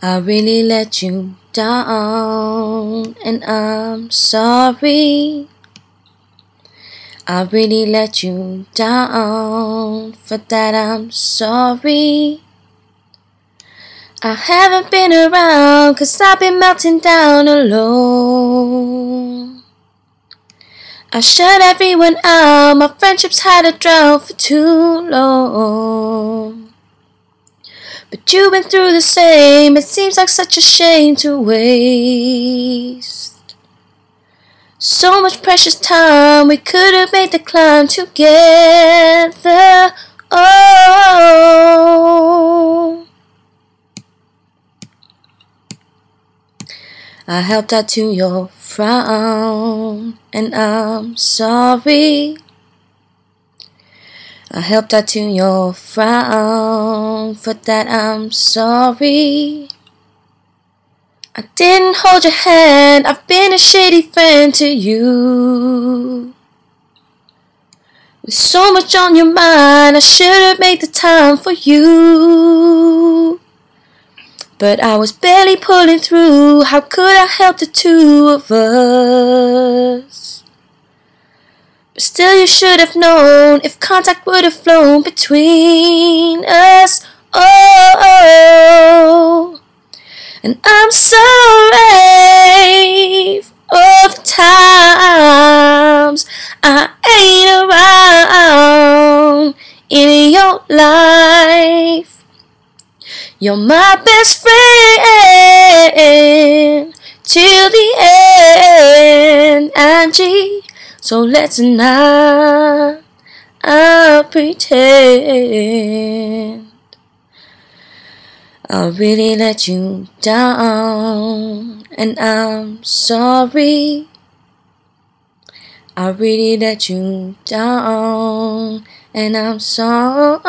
I really let you down, and I'm sorry. I really let you down, for that I'm sorry. I haven't been around, 'cause I've been melting down alone. I shut everyone out, my friendships had to drown for too long. But you went through the same, it seems like such a shame to waste. So much precious time, we could have made the climb together. Oh, I helped out to your frown, and I'm sorry. I helped out to your frown, for that I'm sorry. I didn't hold your hand, I've been a shitty friend to you. With so much on your mind, I should have made the time for you. But I was barely pulling through, how could I help the two of us? But still you should have known, if contact would have flown between us. Oh. And I'm sorry all the times I ain't around in your life. You're my best friend till the end, Angie. So let's not pretend. I really let you down, and I'm sorry. I really let you down, and I'm sorry.